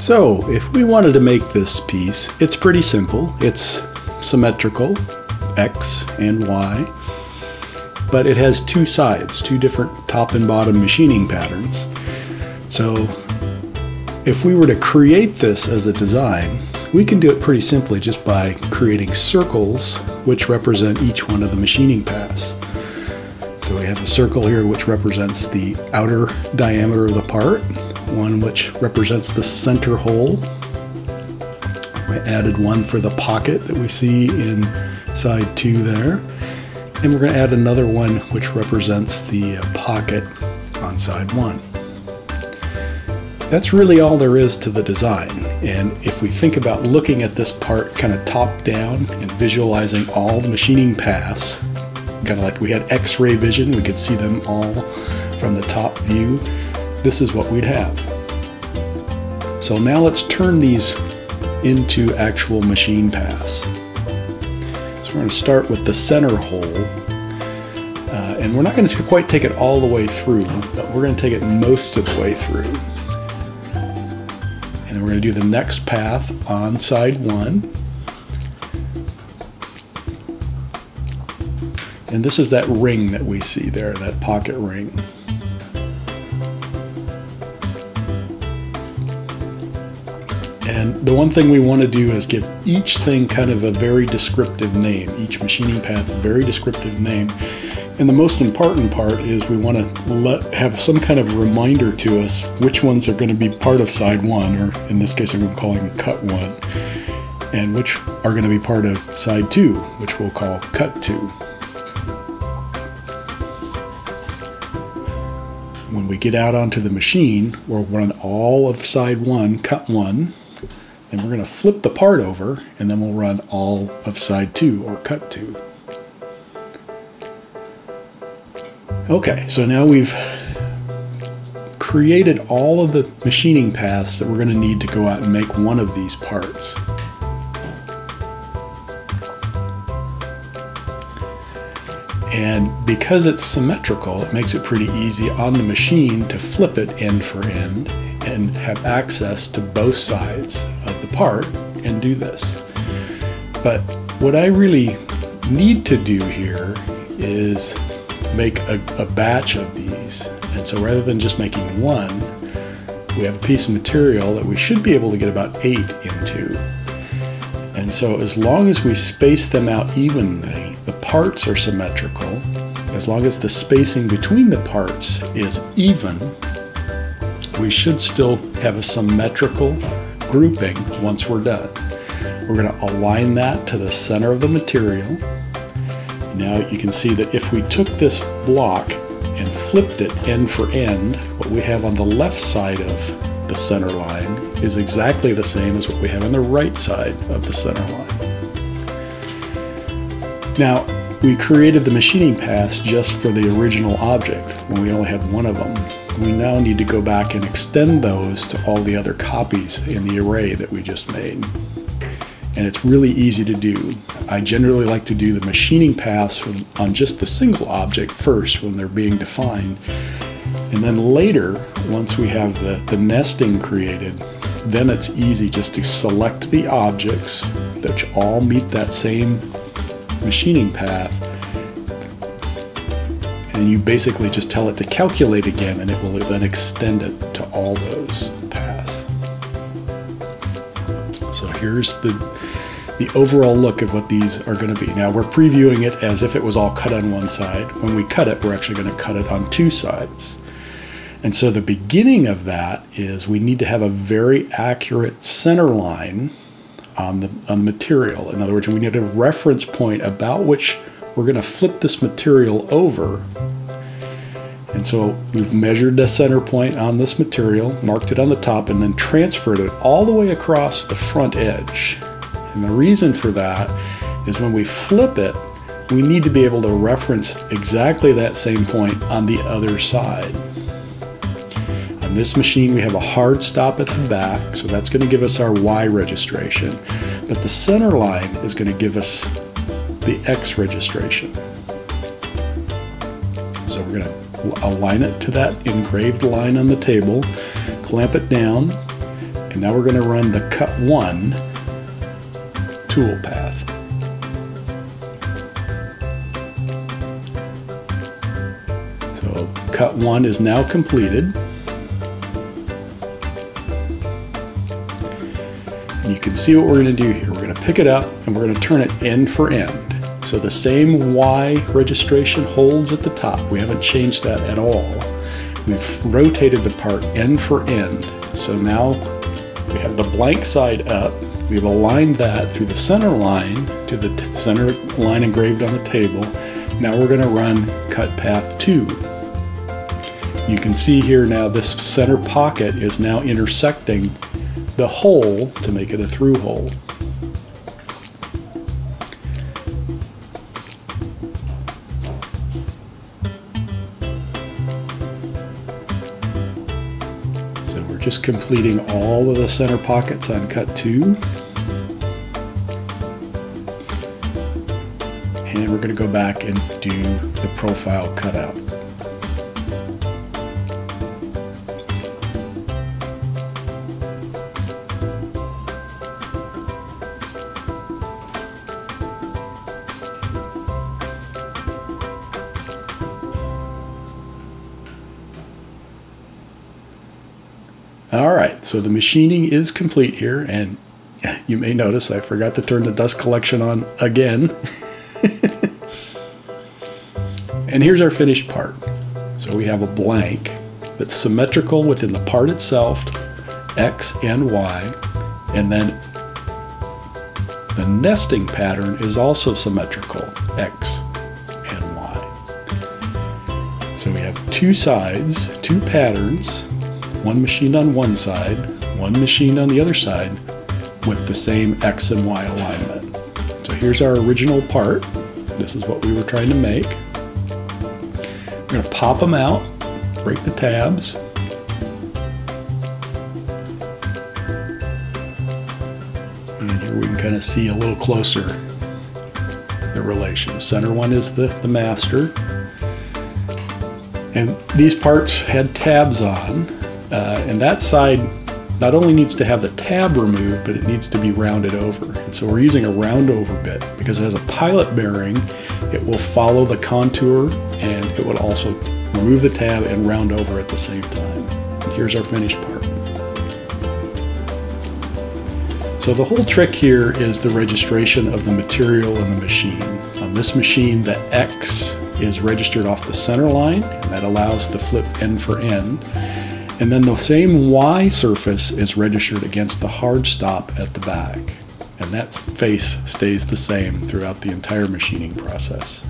So if we wanted to make this piece, it's pretty simple. It's symmetrical, X and Y, but it has two sides, two different top and bottom machining patterns. So if we were to create this as a design, we can do it pretty simply just by creating circles which represent each one of the machining paths. So we have a circle here which represents the outer diameter of the part, one which represents the center hole. We added one for the pocket that we see in side 2 there. And we're going to add another one which represents the pocket on side 1. That's really all there is to the design. And if we think about looking at this part kind of top down and visualizing all the machining paths, kind of like we had X-ray vision, we could see them all from the top view, this is what we'd have. So now let's turn these into actual machine paths. So we're going to start with the center hole, and we're not going to quite take it all the way through, but we're going to take it most of the way through. And then we're going to do the next path on side 1. And this is that ring that we see there, that pocket ring. And the one thing we want to do is give each thing kind of a very descriptive name, each machining path a very descriptive name. And the most important part is we want to have some kind of reminder to us which ones are going to be part of side 1, or in this case I'm calling cut 1, and which are going to be part of side 2, which we'll call cut 2. When we get out onto the machine, we'll run all of side 1, cut 1, and we're going to flip the part over, and then we'll run all of side 2, or cut 2. Okay, so now we've created all of the machining paths that we're going to need to go out and make one of these parts. And because it's symmetrical, it makes it pretty easy on the machine to flip it end for end and have access to both sides of the part and do this. But what I really need to do here is make a batch of these. And so rather than just making one, we have a piece of material that we should be able to get about 8 into. And so as long as we space them out evenly, the parts are symmetrical, as long as the spacing between the parts is even, we should still have a symmetrical grouping once we're done. We're going to align that to the center of the material. Now you can see that if we took this block and flipped it end for end, what we have on the left side of the center line is exactly the same as what we have on the right side of the center line. Now, we created the machining paths just for the original object when we only had one of them. We now need to go back and extend those to all the other copies in the array that we just made. And it's really easy to do. I generally like to do the machining paths on just the single object first when they're being defined. And then later, once we have the nesting created, then it's easy just to select the objects that all meet that same machining path. And you basically just tell it to calculate again, and it will then extend it to all those paths. So here's the overall look of what these are going to be. Now we're previewing it as if it was all cut on one side. When we cut it, we're actually going to cut it on two sides. And so the beginning of that is we need to have a very accurate center line on the material. In other words, we need a reference point about which we're going to flip this material over. And so we've measured the center point on this material, marked it on the top, and then transferred it all the way across the front edge. And the reason for that is when we flip it, we need to be able to reference exactly that same point on the other side. On this machine, we have a hard stop at the back, so that's going to give us our Y registration. But the center line is going to give us the X registration. So we're going to align it to that engraved line on the table, clamp it down, and Now we're going to run the cut one toolpath. So cut one is now completed. And you can see what we're going to do here. We're going to pick it up and we're going to turn it end for end. So the same Y registration holds at the top. We haven't changed that at all. We've rotated the part end for end. So now we have the blank side up. We've aligned that through the center line to the center line engraved on the table. Now we're going to run cut path 2. You can see here now this center pocket is now intersecting the hole to make it a through hole. So we're just completing all of the center pockets on cut 2. And we're going to go back and do the profile cutout. All right, so the machining is complete here, and you may notice I forgot to turn the dust collection on again. And here's our finished part. So we have a blank that's symmetrical within the part itself, X and Y, and then the nesting pattern is also symmetrical, X and Y. So we have two sides, two patterns, one machine on one side, one machine on the other side, with the same X and Y alignment. So here's our original part. This is what we were trying to make. We're going to pop them out, break the tabs. And here we can kind of see a little closer the relation. The center one is the master. And these parts had tabs on. And that side not only needs to have the tab removed, but it needs to be rounded over. And so we're using a round over bit because it has a pilot bearing. It will follow the contour and it would also remove the tab and round over at the same time. And here's our finished part. So the whole trick here is the registration of the material in the machine. On this machine, the X is registered off the center line, and that allows the flip end for end. And then the same Y surface is registered against the hard stop at the back. And that face stays the same throughout the entire machining process.